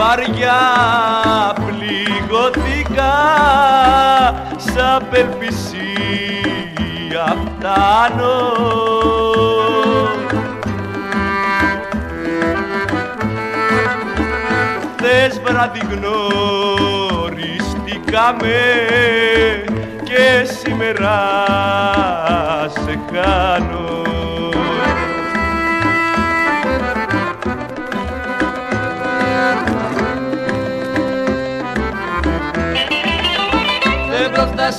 Βαριά πληγωθήκα σ' απελπισία φτάνω. Χθες βράδυ γνωριστήκαμε και σήμερα σε χάνω.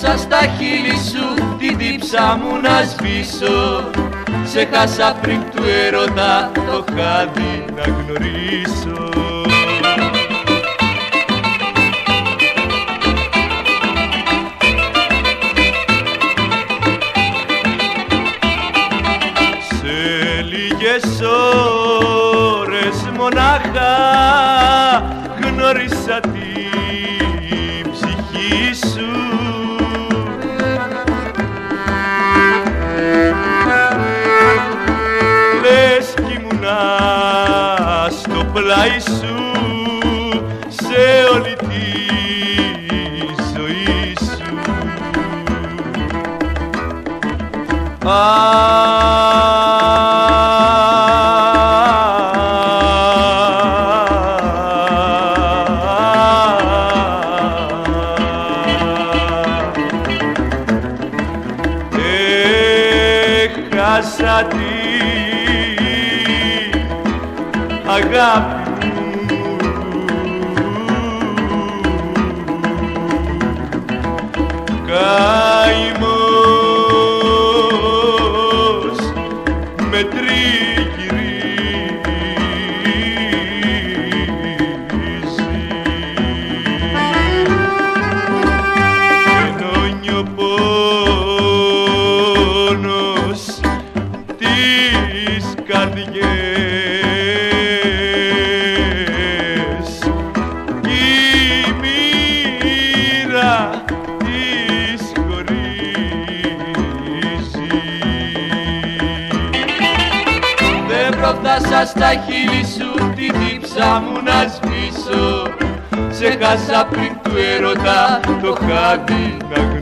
Σα στα χείλη σου τη δίψα μου να σβήσω. Σε χάσα πριν του έρωτα το χάδι να γνωρίσω. Σε λίγες ώρες μονάχα γνώρισα την ψυχή σου. Στο πλάι σου σε όλη τη ζωή σου. Έχασα αγάπη μου, καημός με τριγυρίζει. Ενώνει ο πόνος της καρδιές. Σα στα χείλη σου τη δίψα μου να σβήσω. Σε χάσα πριν του έρωτα το χάδι να γράψω.